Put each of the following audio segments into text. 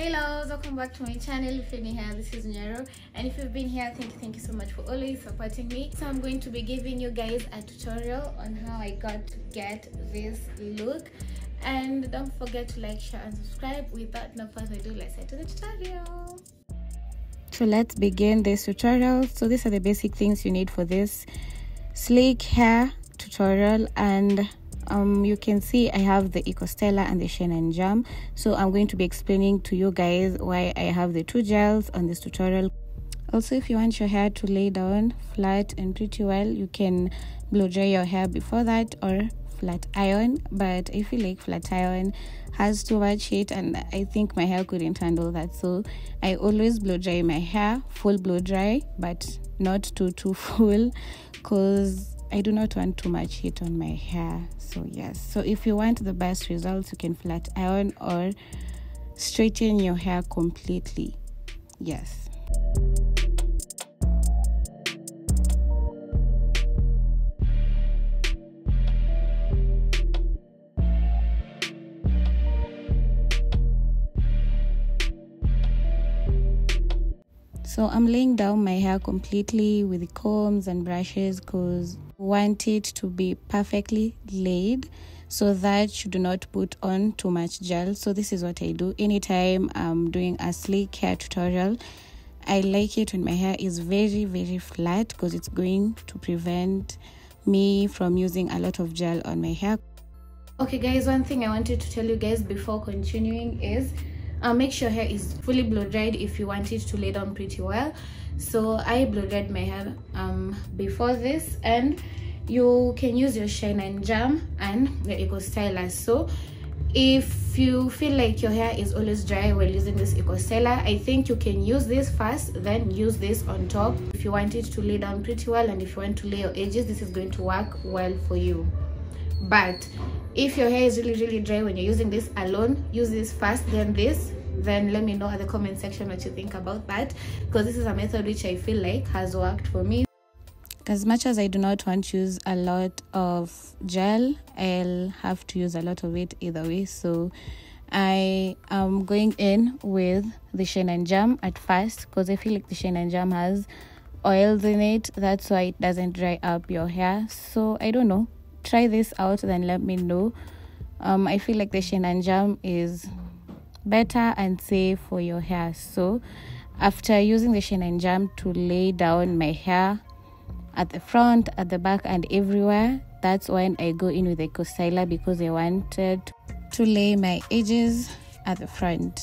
Hey loves, welcome back to my channel. If you're new here, this is Nyoero, and if you've been here, thank you so much for always supporting me. So I'm going to be giving you guys a tutorial on how I got to get this look, and don't forget to like, share and subscribe. Without no further ado, let's head to the tutorial. So let's begin this tutorial. So these are the basic things you need for this sleek hair tutorial, and you can see I have the Ecostella and the Shannon jam. So I'm going to be explaining to you guys why I have the two gels on this tutorial. Also, if you want your hair to lay down flat and pretty well, you can blow dry your hair before that or flat iron, but I feel like flat iron has too much heat and I think my hair couldn't handle that, so I always blow dry my hair, full blow dry, but not too full, because I do not want too much heat on my hair. So yes, so if you want the best results, you can flat iron or straighten your hair completely. Yes. So I'm laying down my hair completely with the combs and brushes because want it to be perfectly laid so that you do not put on too much gel. So this is what I do anytime I'm doing a sleek hair tutorial. I like it when my hair is very flat because it's going to prevent me from using a lot of gel on my hair. Okay guys, one thing I wanted to tell you guys before continuing is make sure hair is fully blow dried if you want it to lay down pretty well. So I blow dried my hair before this, and you can use your Shea and Jam and the Ecostella. So if you feel like your hair is always dry while using this Ecostella, I think you can use this first, then use this on top if you want it to lay down pretty well, and if you want to lay your edges, this is going to work well for you. But if your hair is really dry when you're using this alone, use this first, then this. Then let me know at the comment section what you think about that, because this is a method which I feel like has worked for me. As much as I do not want to use a lot of gel, I'll have to use a lot of it either way, so I am going in with the Shannon Jam at first because I feel like the Shannon Jam has oils in it, that's why it doesn't dry up your hair. So I don't know, try this out, then let me know. I feel like the Shannon Jam is better and safe for your hair. So after using the Shannon Jam to lay down my hair at the front, at the back and everywhere, that's when I go in with the Ecostella because I wanted to lay my edges at the front.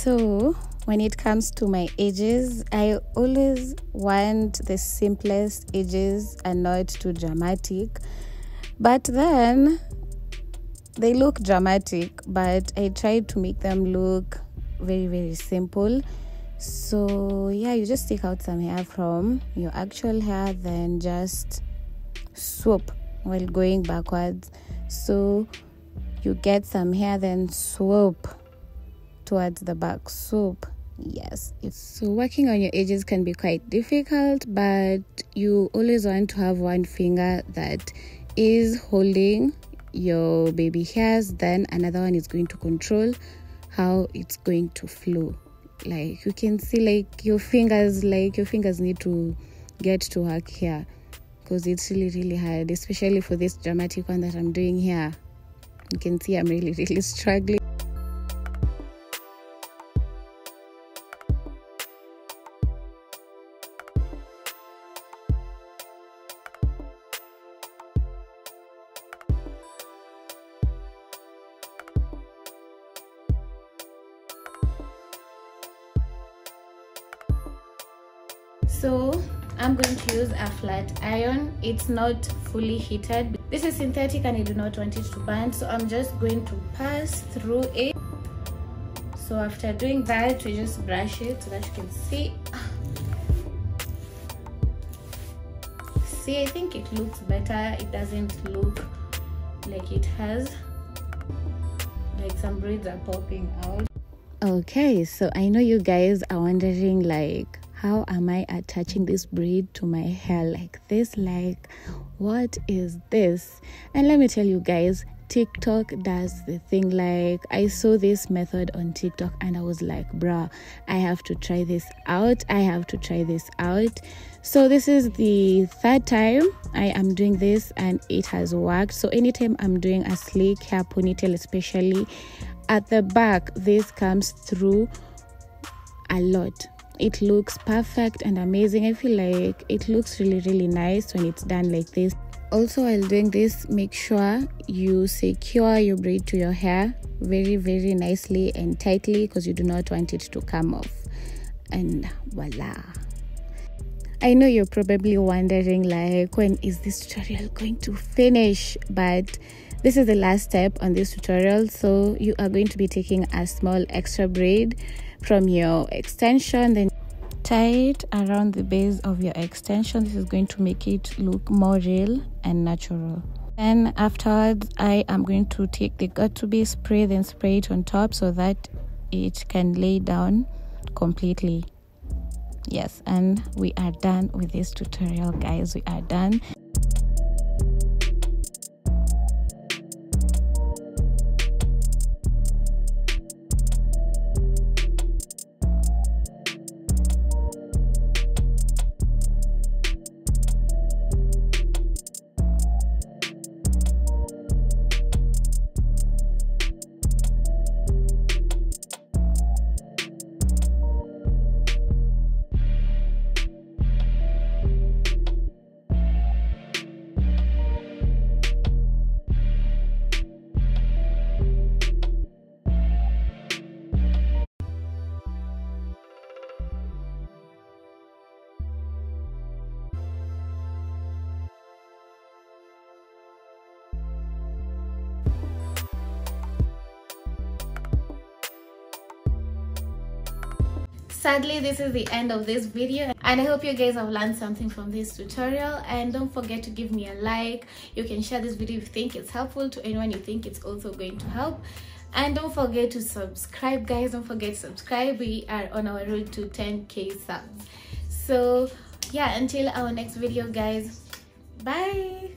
So when it comes to my edges, I always want the simplest edges and not too dramatic, but then they look dramatic, but I try to make them look very simple. So yeah, you just take out some hair from your actual hair, then just swoop while going backwards. So you get some hair, then swoop towards the back, swoop. Yes, so working on your edges can be quite difficult, but you always want to have one finger that is holding your baby hairs, then another one is going to control how it's going to flow. Like you can see, like your fingers need to get to work here, because it's really really hard, especially for this dramatic one that I'm doing here. You can see I'm really really struggling. So I'm going to use a flat iron. It's not fully heated. This is synthetic and I do not want it to burn, so I'm just going to pass through it. So after doing that, we just brush it so that you can see. See, I think it looks better. It doesn't look like it has, like some braids are popping out. Okay, so I know you guys are wondering, like, how am I attaching this braid to my hair like this? Like, what is this? And let me tell you guys, TikTok does the thing. Like, I saw this method on TikTok and I was like, bruh, I have to try this out. So this is the third time I am doing this and it has worked. So anytime I'm doing a slick hair ponytail, especially at the back, this comes through a lot. It looks perfect and amazing. I feel like it looks really really nice when it's done like this. Also, while doing this, make sure you secure your braid to your hair very very nicely and tightly, because you do not want it to come off. And voila. I know you're probably wondering, like, when is this tutorial going to finish? But this is the last step on this tutorial. So you are going to be taking a small extra braid from your extension, then tie it around the base of your extension. This is going to make it look more real and natural. And afterwards, I am going to take the Got2b spray, then spray it on top so that it can lay down completely. Yes, and we are done with this tutorial, guys. We are done. Sadly, this is the end of this video, and I hope you guys have learned something from this tutorial. And don't forget to give me a like. You can share this video if you think it's helpful to anyone you think it's also going to help. And don't forget to subscribe, guys. Don't forget to subscribe. We are on our road to 10k subs. So yeah, until our next video, guys. Bye.